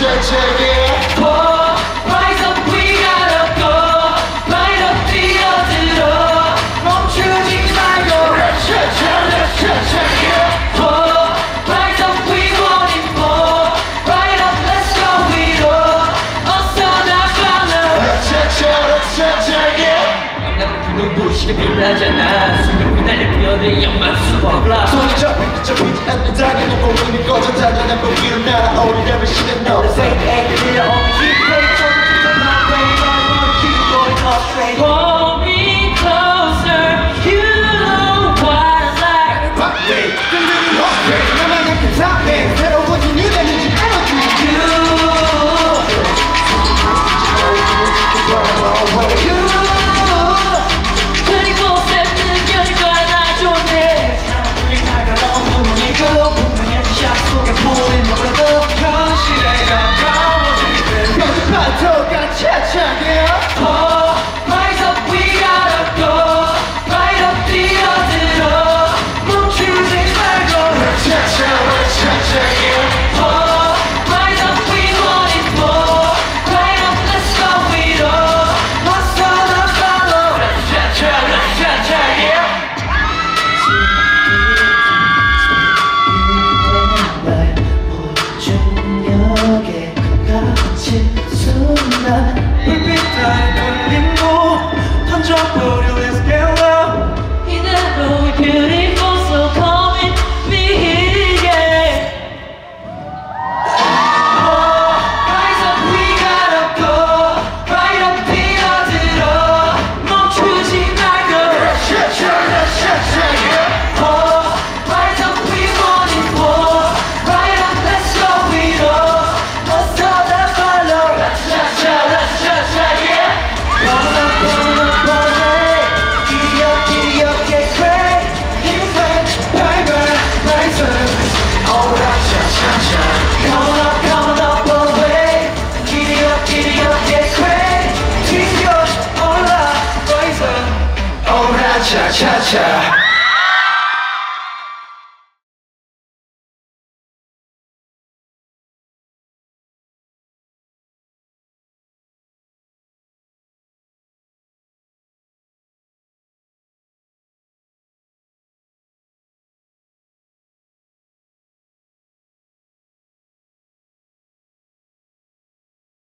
으랏차차 rise up, we gotta go. Light up the other door. 멈추지 말고 으랏차차 rise up, we want it more. Right up, let's go it all. 어서 나가라 으랏차차. 난 불을 부시게 빛나잖아. 숨을 날려 피어들 연만 수박라. 손이 잡히지 않는 당에 놓고 눈이 꺼져 다녀난 그 위로 날아오리 내면 시간 넣어. The same thing, you know, you play something on my brain. I wanna keep going all straight. Pull me closer, you know what I like. 바삐, 들리는 허세 나만 약간 답해. 새로워진 유대는 좀 알아주면 You cha-cha.